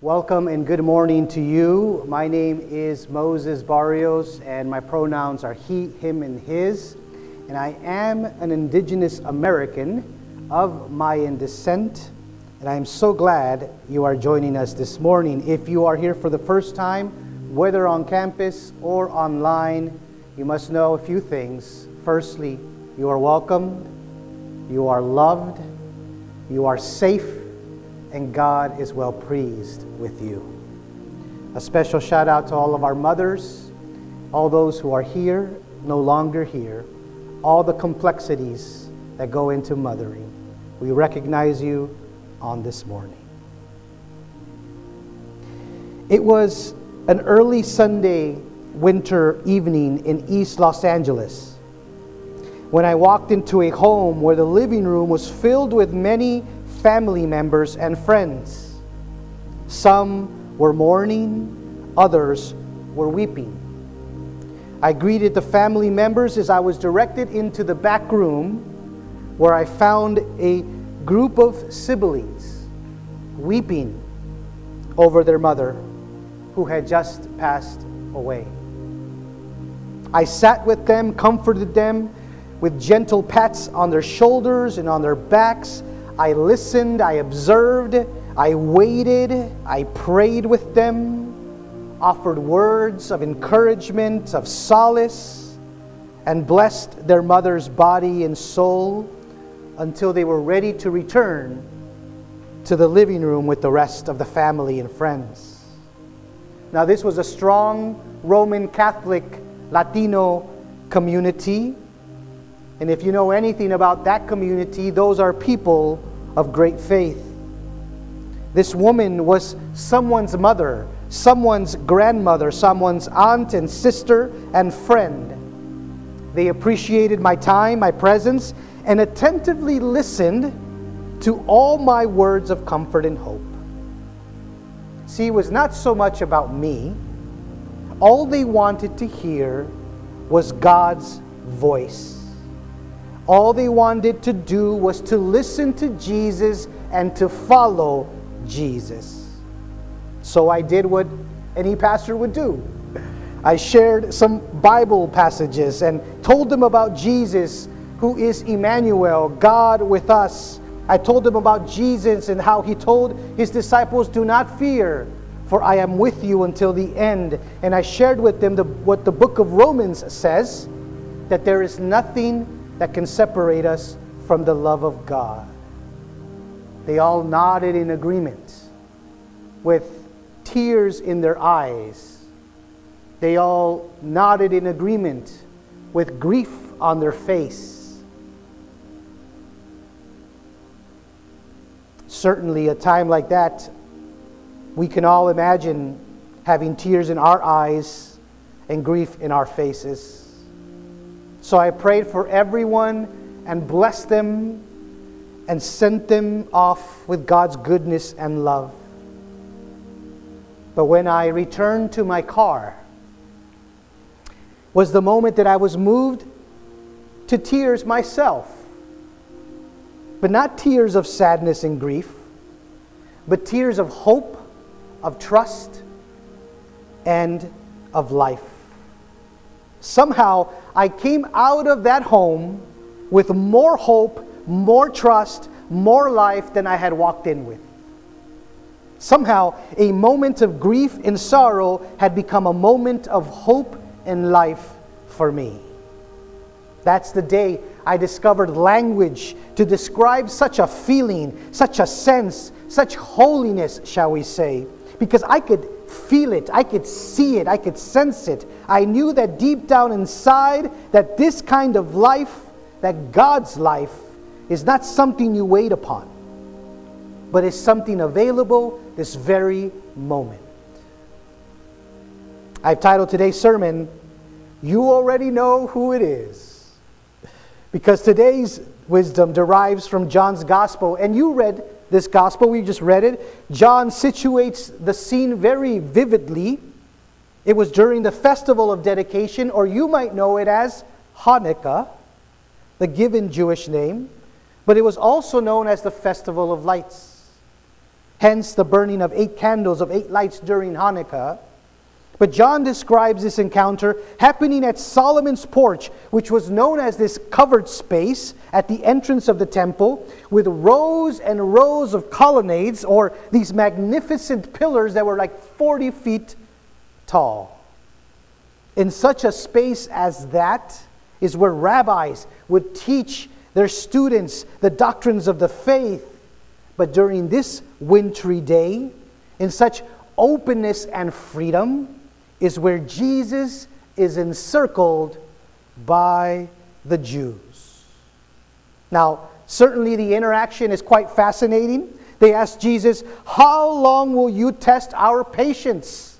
Welcome and good morning to you. My name is Moses Barrios, and my pronouns are he, him, and his. And I am an indigenous American of Mayan descent. And I am so glad you are joining us this morning. If you are here for the first time, whether on campus or online, you must know a few things. Firstly, you are welcome, you are loved, you are safe, and God is well pleased with you. A special shout out to all of our mothers, all those who are here, no longer here, all the complexities that go into mothering. We recognize you on this morning. It was an early Sunday winter evening in East Los Angeles when I walked into a home where the living room was filled with many family members and friends. Some were mourning, others were weeping. I greeted the family members as I was directed into the back room, where I found a group of siblings weeping over their mother, who had just passed away. I sat with them, comforted them with gentle pats on their shoulders and on their backs. I listened, I observed, I waited, I prayed with them, offered words of encouragement, of solace, and blessed their mother's body and soul until they were ready to return to the living room with the rest of the family and friends. Now, this was a strong Roman Catholic Latino community. And if you know anything about that community, those are people of great faith. This woman was someone's mother, someone's grandmother, someone's aunt and sister and friend. They appreciated my time, my presence, and attentively listened to all my words of comfort and hope. See, it was not so much about me. All they wanted to hear was God's voice. All they wanted to do was to listen to Jesus and to follow Jesus. So I did what any pastor would do. I shared some Bible passages and told them about Jesus, who is Emmanuel, God with us. I told them about Jesus and how he told his disciples, "Do not fear, for I am with you until the end." And I shared with them what the book of Romans says, that there is nothing that can separate us from the love of God. They all nodded in agreement with tears in their eyes. They all nodded in agreement with grief on their face. Certainly, a time like that, we can all imagine having tears in our eyes and grief in our faces. So I prayed for everyone and blessed them and sent them off with God's goodness and love. But when I returned to my car was the moment that I was moved to tears myself. But not tears of sadness and grief, but tears of hope, of trust, and of life. Somehow, I came out of that home with more hope, more trust, more life than I had walked in with. Somehow, a moment of grief and sorrow had become a moment of hope and life for me. That's the day I discovered language to describe such a feeling, such a sense, such holiness, shall we say, because I could feel it, I could see it, I could sense it. I knew that deep down inside that this kind of life, that God's life, is not something you wait upon, but is something available this very moment. I've titled today's sermon, "You Already Know Who It Is," because today's wisdom derives from John's Gospel, and you read this gospel, we just read it. John situates the scene very vividly. It was during the festival of dedication, or you might know it as Hanukkah, the given Jewish name, but it was also known as the Festival of Lights. hence the burning of 8 candles of 8 lights during Hanukkah. But John describes this encounter happening at Solomon's porch, which was known as this covered space at the entrance of the temple, with rows and rows of colonnades, or these magnificent pillars that were like 40 feet tall. In such a space as that is where rabbis would teach their students the doctrines of the faith. But during this wintry day, in such openness and freedom is where Jesus is encircled by the Jews. Now, certainly the interaction is quite fascinating. They asked Jesus, "How long will you test our patience?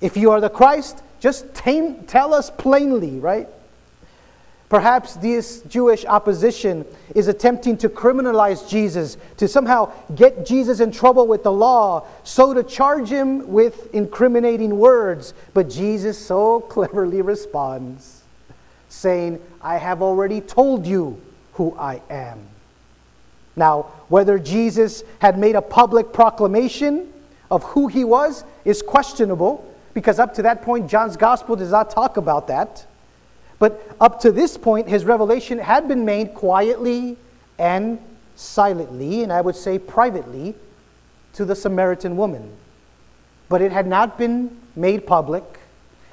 If you are the Christ, just tell us plainly," right? Perhaps this Jewish opposition is attempting to criminalize Jesus, to somehow get Jesus in trouble with the law, so to charge him with incriminating words. But Jesus so cleverly responds, saying, "I have already told you who I am." Now, whether Jesus had made a public proclamation of who he was is questionable, because up to that point, John's Gospel does not talk about that. But up to this point, his revelation had been made quietly and silently, and I would say privately, to the Samaritan woman. But it had not been made public.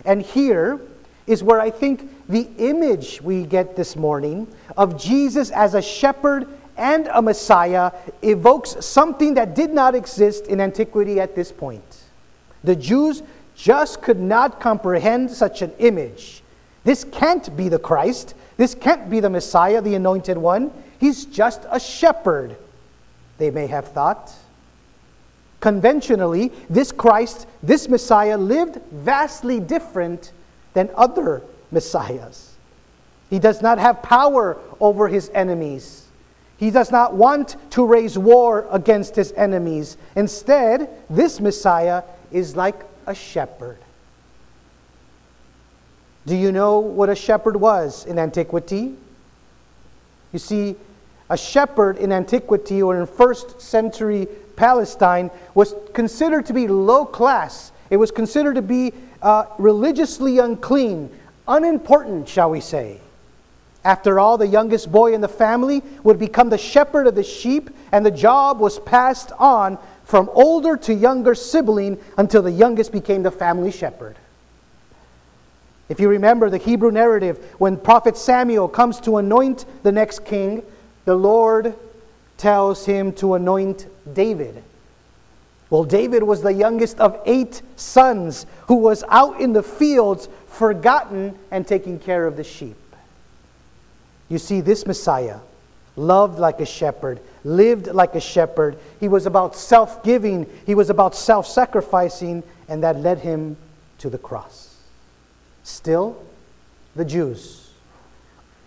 And here is where I think the image we get this morning of Jesus as a shepherd and a Messiah evokes something that did not exist in antiquity at this point. The Jews just could not comprehend such an image. This can't be the Christ. This can't be the Messiah, the Anointed One. He's just a shepherd, they may have thought. Conventionally, this Christ, this Messiah, lived vastly different than other Messiahs. He does not have power over his enemies. He does not want to raise war against his enemies. Instead, this Messiah is like a shepherd. Do you know what a shepherd was in antiquity? You see, a shepherd in antiquity, or in first century Palestine, was considered to be low class. It was considered to be religiously unclean, unimportant, shall we say. After all, the youngest boy in the family would become the shepherd of the sheep, and the job was passed on from older to younger sibling until the youngest became the family shepherd. If you remember the Hebrew narrative, when prophet Samuel comes to anoint the next king, the Lord tells him to anoint David. Well, David was the youngest of 8 sons who was out in the fields, forgotten and taking care of the sheep. You see, this Messiah loved like a shepherd, lived like a shepherd. He was about self-giving. He was about self-sacrificing, and that led him to the cross. Still, the Jews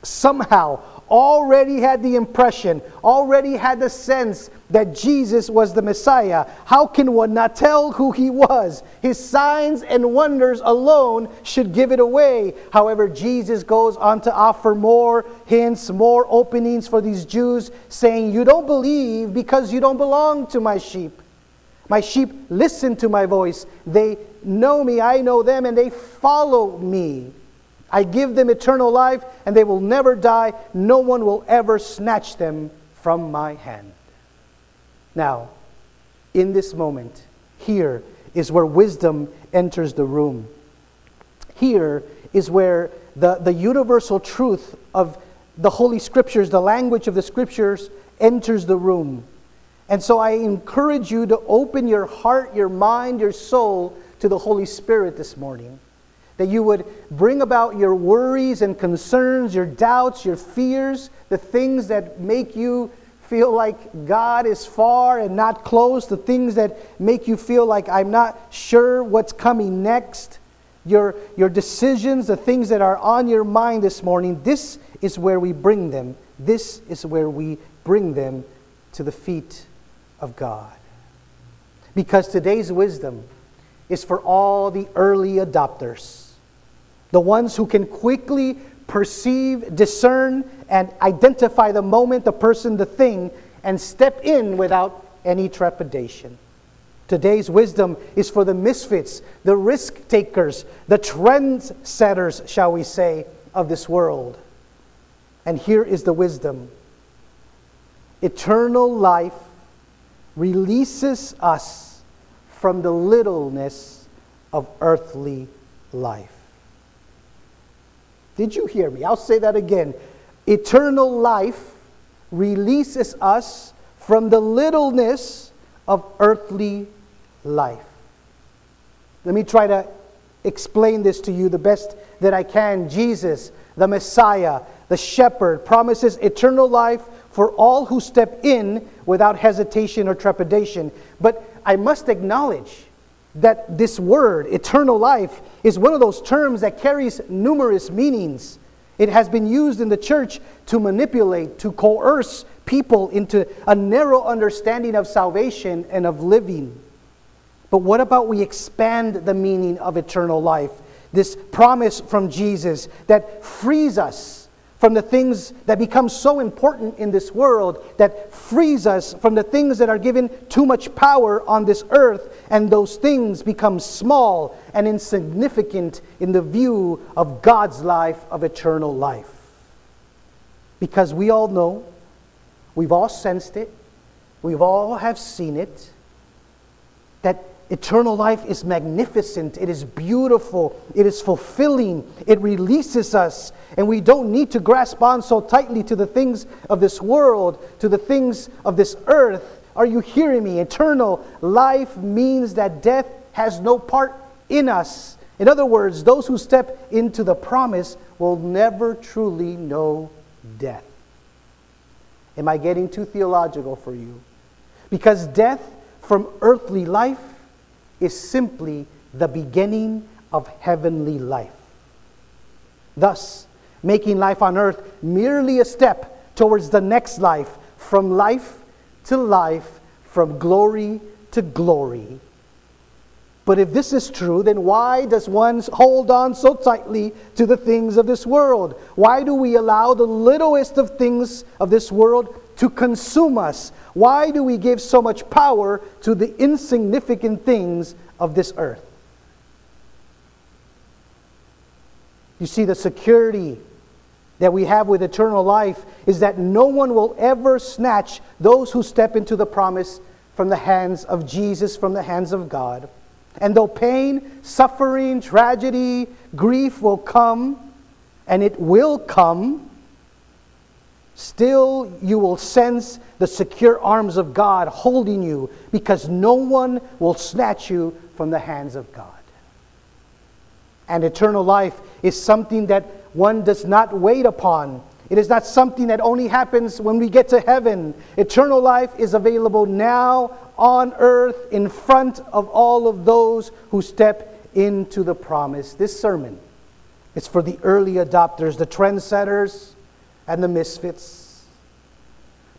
somehow already had the impression, already had the sense that Jesus was the Messiah. How can one not tell who he was? His signs and wonders alone should give it away. However, Jesus goes on to offer more hints, more openings for these Jews, saying, "You don't believe because you don't belong to my sheep. My sheep listen to my voice. They know me, I know them, and they follow me. I give them eternal life, and they will never die. No one will ever snatch them from my hand." Now, in this moment, here is where wisdom enters the room. Here is where the universal truth of the Holy Scriptures, the language of the Scriptures, enters the room. And so I encourage you to open your heart, your mind, your soul to the Holy Spirit this morning, that you would bring about your worries and concerns, your doubts, your fears, the things that make you feel like God is far and not close, the things that make you feel like I'm not sure what's coming next, your decisions, the things that are on your mind this morning. This is where we bring them. This is where we bring them to the feet of God. Because today's wisdom is for all the early adopters, the ones who can quickly perceive, discern, and identify the moment, the person, the thing, and step in without any trepidation. Today's wisdom is for the misfits, the risk takers, the trendsetters, shall we say, of this world. And here is the wisdom. Eternal life releases us from the littleness of earthly life. Did you hear me? I'll say that again. Eternal life releases us from the littleness of earthly life. Let me try to explain this to you the best that I can. Jesus, the Messiah, the Shepherd, promises eternal life for all who step in without hesitation or trepidation. But I must acknowledge that this word, eternal life, is one of those terms that carries numerous meanings. It has been used in the church to manipulate, to coerce people into a narrow understanding of salvation and of living. But what about we expand the meaning of eternal life? This promise from Jesus that frees us from the things that become so important in this world, that frees us from the things that are given too much power on this earth, and those things become small and insignificant in the view of God's life of eternal life. Because we all know, we've all sensed it, we've all have seen it, that eternal life is magnificent, it is beautiful, it is fulfilling, it releases us, and we don't need to grasp on so tightly to the things of this world, to the things of this earth. Are you hearing me? Eternal life means that death has no part in us. In other words, those who step into the promise will never truly know death. Am I getting too theological for you? Because death from earthly life is simply the beginning of heavenly life. Thus, making life on earth merely a step towards the next life, from life to life, from glory to glory. But if this is true, then why does one hold on so tightly to the things of this world? Why do we allow the littlest of things of this world to consume us? Why do we give so much power to the insignificant things of this earth? You see, the security that we have with eternal life is that no one will ever snatch those who step into the promise from the hands of Jesus, from the hands of God. And though pain, suffering, tragedy, grief will come, and it will come, still, you will sense the secure arms of God holding you, because no one will snatch you from the hands of God. And eternal life is something that one does not wait upon. It is not something that only happens when we get to heaven. Eternal life is available now on earth in front of all of those who step into the promise. This sermon is for the early adopters, the trendsetters, and the misfits.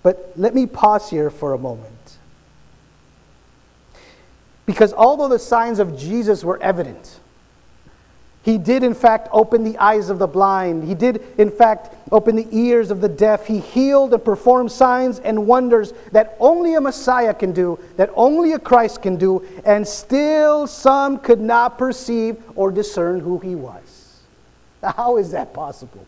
But let me pause here for a moment. Because although the signs of Jesus were evident, he did in fact open the eyes of the blind, he did in fact open the ears of the deaf, he healed and performed signs and wonders that only a Messiah can do, that only a Christ can do, and still some could not perceive or discern who he was. Now, how is that possible?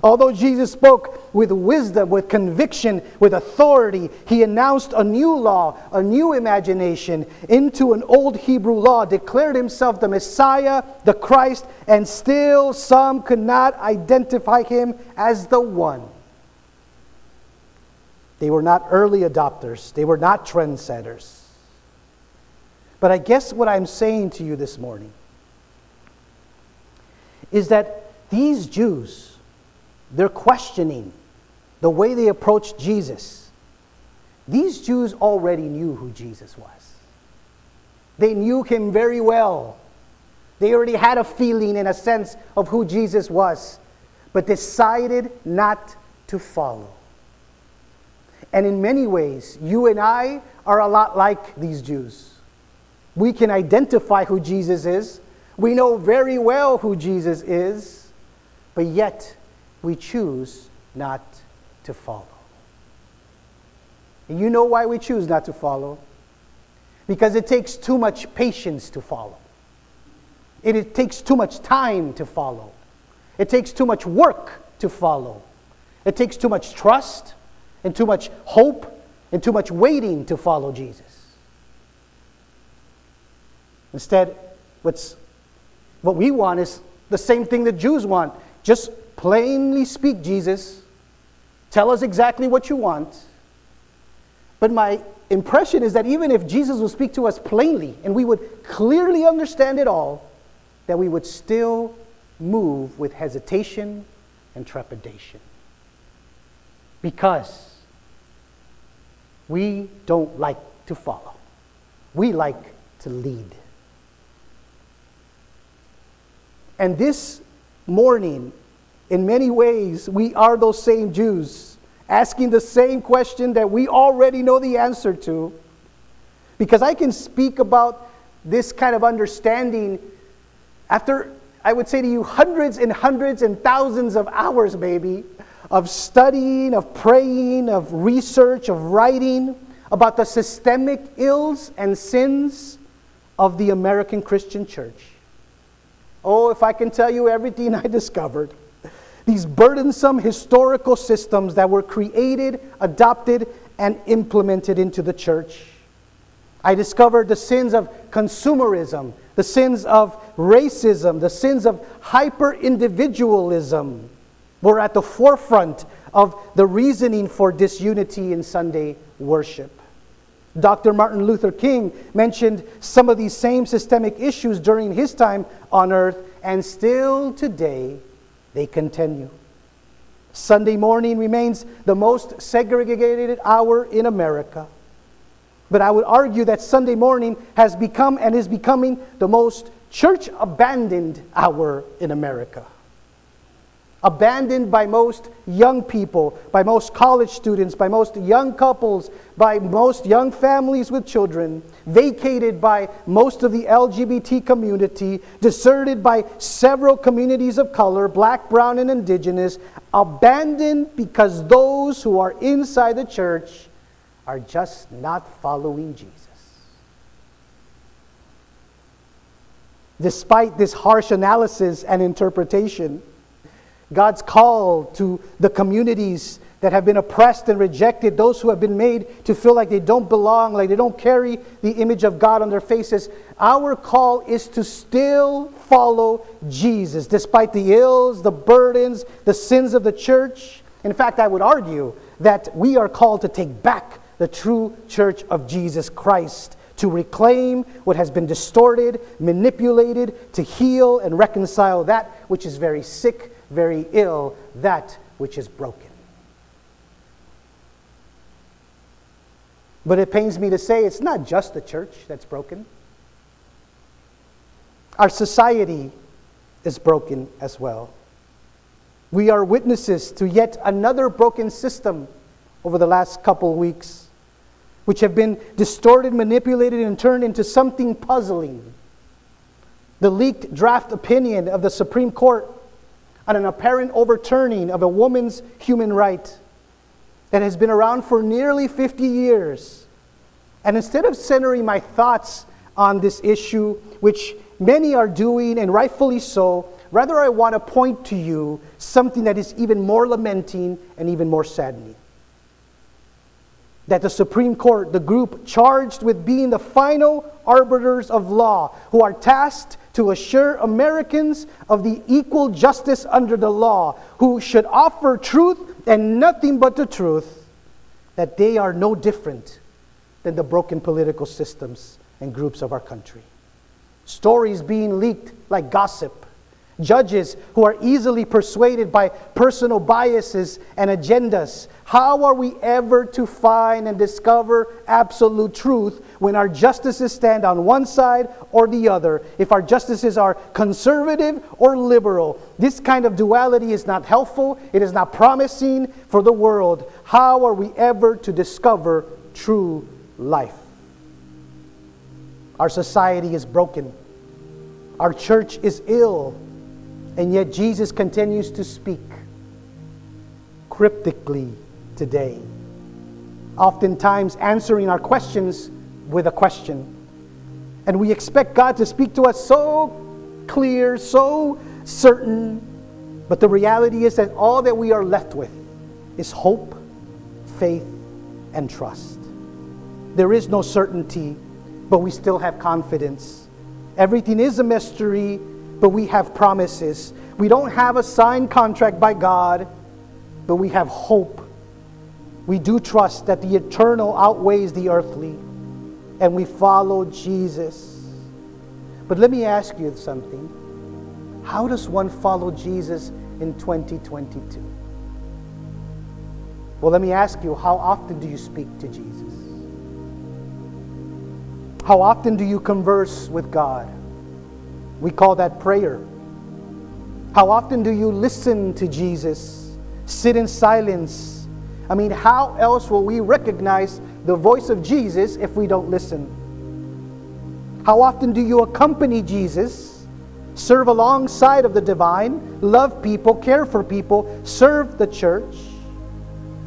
Although Jesus spoke with wisdom, with conviction, with authority, he announced a new law, a new imagination into an old Hebrew law, declared himself the Messiah, the Christ, and still some could not identify him as the one. They were not early adopters. They were not trendsetters. But I guess what I'm saying to you this morning is that these Jews, they're questioning the way they approach Jesus. These Jews already knew who Jesus was. They knew him very well. They already had a feeling and a sense of who Jesus was, but decided not to follow. And in many ways, you and I are a lot like these Jews. We can identify who Jesus is. We know very well who Jesus is, but yet we choose not to follow. And you know why we choose not to follow. Because it takes too much patience to follow. It takes too much time to follow. It takes too much work to follow. It takes too much trust and too much hope and too much waiting to follow Jesus. Instead, what we want is the same thing that Jews want. Just plainly speak, Jesus. Tell us exactly what you want. But my impression is that even if Jesus would speak to us plainly and we would clearly understand it all, that we would still move with hesitation and trepidation. Because we don't like to follow. We like to lead. And this morning, in many ways, we are those same Jews asking the same question that we already know the answer to. Because I can speak about this kind of understanding after, I would say to you, hundreds and hundreds and thousands of hours maybe of studying, of praying, of research, of writing about the systemic ills and sins of the American Christian church. Oh, if I can tell you everything I discovered. These burdensome historical systems that were created, adopted, and implemented into the church. I discovered the sins of consumerism, the sins of racism, the sins of hyper-individualism were at the forefront of the reasoning for disunity in Sunday worship. Dr. Martin Luther King mentioned some of these same systemic issues during his time on earth, and still today, they continue. Sunday morning remains the most segregated hour in America. But I would argue that Sunday morning has become and is becoming the most church-abandoned hour in America. Abandoned by most young people, by most college students, by most young couples, by most young families with children, vacated by most of the LGBT community, deserted by several communities of color, black, brown, and indigenous, abandoned because those who are inside the church are just not following Jesus. Despite this harsh analysis and interpretation, God's call to the communities that have been oppressed and rejected, those who have been made to feel like they don't belong, like they don't carry the image of God on their faces. Our call is to still follow Jesus, despite the ills, the burdens, the sins of the church. In fact, I would argue that we are called to take back the true church of Jesus Christ, to reclaim what has been distorted, manipulated, to heal and reconcile that which is very sick, very ill, that which is broken. But it pains me to say it's not just the church that's broken. Our society is broken as well. We are witnesses to yet another broken system over the last couple weeks, which have been distorted, manipulated, and turned into something puzzling. The leaked draft opinion of the Supreme Court on an apparent overturning of a woman's human right that has been around for nearly 50 years. And instead of centering my thoughts on this issue, which many are doing, and rightfully so, rather I want to point to you something that is even more lamenting and even more saddening. That the Supreme Court, the group charged with being the final arbiters of law, who are tasked to assure Americans of the equal justice under the law, who should offer truth and nothing but the truth, that they are no different than the broken political systems and groups of our country. Stories being leaked like gossip, judges who are easily persuaded by personal biases and agendas. How are we ever to find and discover absolute truth when our justices stand on one side or the other? If our justices are conservative or liberal, this kind of duality is not helpful. It is not promising for the world. How are we ever to discover true life? Our society is broken. Our church is ill. And yet Jesus continues to speak cryptically today oftentimes answering our questions with a question. And we expect God to speak to us so clear, so certain. But the reality is that all that we are left with is hope, faith, and trust. There is no certainty, but we still have confidence. Everything is a mystery, but we have promises. We don't have a signed contract by God, but we have hope. We do trust that the eternal outweighs the earthly, and we follow Jesus. But let me ask you something. How does one follow Jesus in 2022? Well, let me ask you, how often do you speak to Jesus? How often do you converse with God? We call that prayer. How often do you listen to Jesus? Sit in silence? I mean, how else will we recognize the voice of Jesus if we don't listen? How often do you accompany Jesus? Serve alongside of the divine, love people, care for people, serve the church.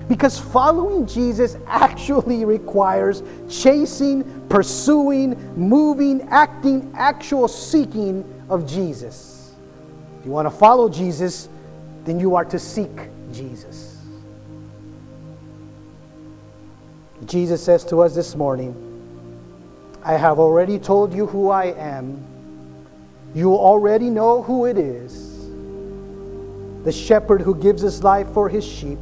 Because following Jesus actually requires chasing, pursuing, moving, acting, actual seeking of Jesus. If you want to follow Jesus, then you are to seek Jesus. Jesus says to us this morning, I have already told you who I am. You already know who it is. The shepherd who gives his life for his sheep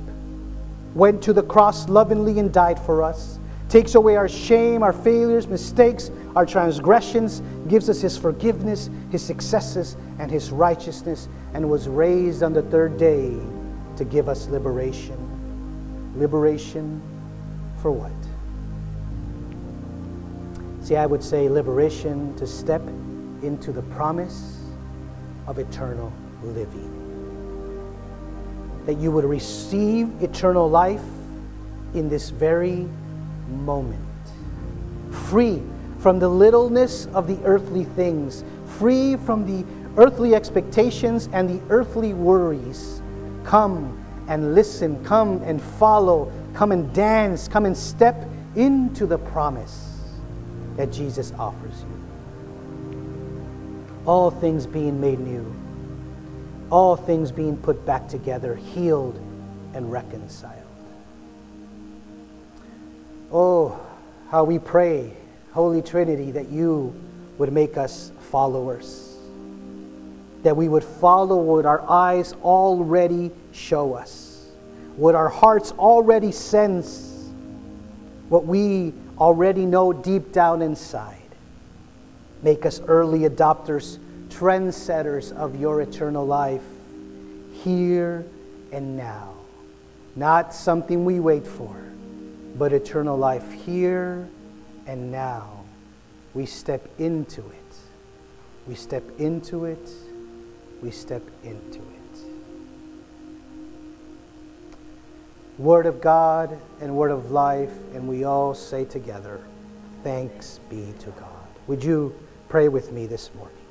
went to the cross lovingly and died for us, takes away our shame, our failures, mistakes, our transgressions, gives us his forgiveness, his successes, and his righteousness, and was raised on the third day to give us liberation. Liberation for what? See, I would say liberation to step into the promise of eternal living. That you would receive eternal life in this very moment. Free from the littleness of the earthly things. Free from the earthly expectations and the earthly worries. Come and listen. Come and follow. Come and dance. Come and step into the promise that Jesus offers you. All things being made new, all things being put back together, healed and reconciled. Oh, how we pray, Holy Trinity, that you would make us followers, that we would follow what our eyes already show us, what our hearts already sense, what we already know deep down inside. Make us early adopters, trendsetters of your eternal life, here and now. Not something we wait for, but eternal life here and now. We step into it. We step into it. We step into it. Word of God and word of life, and we all say together, thanks be to God. Would you pray with me this morning?